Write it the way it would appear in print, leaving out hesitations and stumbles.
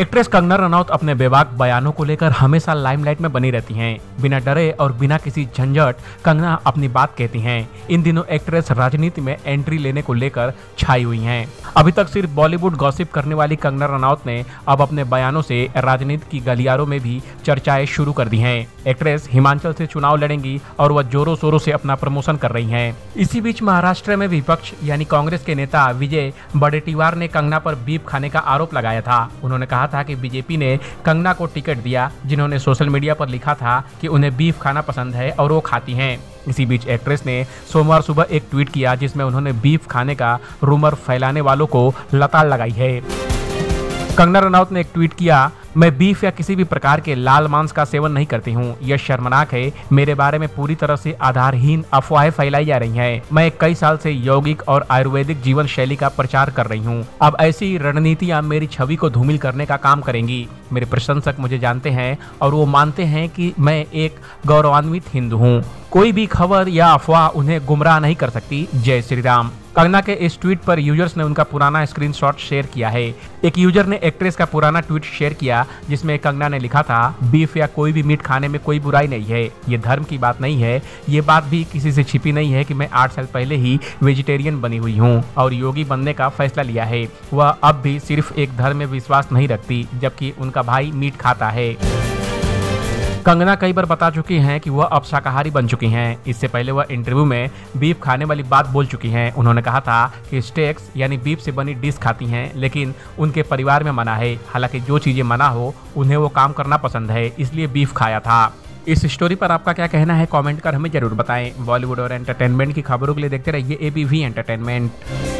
Actress Kangana Ranaut अपने बेबाक बयानों को लेकर हमेशा लाइमलाइट में बनी रहती हैं। बिना डरे और बिना किसी झंझट कंगना अपनी बात कहती हैं। इन दिनों एक्ट्रेस राजनीति में एंट्री लेने को लेकर छाई हुई हैं। अभी तक सिर्फ बॉलीवुड गॉसिप करने वाली कंगना रनौत ने अब अपने बयानों से राजनीति की गलियारों में भी चर्चाएं शुरू कर दी हैं। एक्ट्रेस हिमाचल से चुनाव लड़ेंगी और वह जोरों शोरों से अपना प्रमोशन कर रही हैं। इसी बीच महाराष्ट्र में विपक्ष यानी कांग्रेस के नेता विजय बड़ेटीवार ने कंगना पर बीफ खाने का आरोप लगाया था। उन्होंने कहा था कि बीजेपी ने कंगना को टिकट दिया, जिन्होंने सोशल मीडिया पर लिखा था कि उन्हें बीफ खाना पसंद है और वो खाती हैं। इसी बीच एक्ट्रेस ने सोमवार सुबह एक ट्वीट किया जिसमें उन्होंने बीफ खाने का रूमर फैलाने वालों को लताड़ लगाई है। कंगना रनौत ने एक ट्वीट किया, मैं बीफ या किसी भी प्रकार के लाल मांस का सेवन नहीं करती हूँ। यह शर्मनाक है, मेरे बारे में पूरी तरह से आधारहीन अफवाहें फैलाई जा रही हैं। मैं कई साल से यौगिक और आयुर्वेदिक जीवन शैली का प्रचार कर रही हूँ। अब ऐसी रणनीतियाँ मेरी छवि को धूमिल करने का काम करेंगी। मेरे प्रशंसक मुझे जानते हैं और वो मानते हैं कि मैं एक गौरवान्वित हिंदू हूँ। कोई भी खबर या अफवाह उन्हें गुमराह नहीं कर सकती। जय श्री राम। कंगना के इस ट्वीट पर यूजर्स ने उनका पुराना स्क्रीनशॉट शेयर किया है। एक यूजर ने एक्ट्रेस का पुराना ट्वीट शेयर किया जिसमें कंगना ने लिखा था, बीफ या कोई भी मीट खाने में कोई बुराई नहीं है। ये धर्म की बात नहीं है। ये बात भी किसी से छिपी नहीं है कि मैं 8 साल पहले ही वेजिटेरियन बनी हुई हूँ और योगी बनने का फैसला लिया है। वह अब भी सिर्फ एक धर्म में विश्वास नहीं रखती, जबकि उनका भाई मीट खाता है। कंगना कई बार बता चुकी हैं कि वह अब शाकाहारी बन चुकी हैं। इससे पहले वह इंटरव्यू में बीफ खाने वाली बात बोल चुकी हैं। उन्होंने कहा था कि स्टेक्स यानी बीफ से बनी डिश खाती हैं, लेकिन उनके परिवार में मना है। हालांकि जो चीज़ें मना हो उन्हें वो काम करना पसंद है, इसलिए बीफ खाया था। इस स्टोरी पर आपका क्या कहना है कमेंट कर हमें जरूर बताएं। बॉलीवुड और एंटरटेनमेंट की खबरों के लिए देखते रहिए एबीवी एंटरटेनमेंट।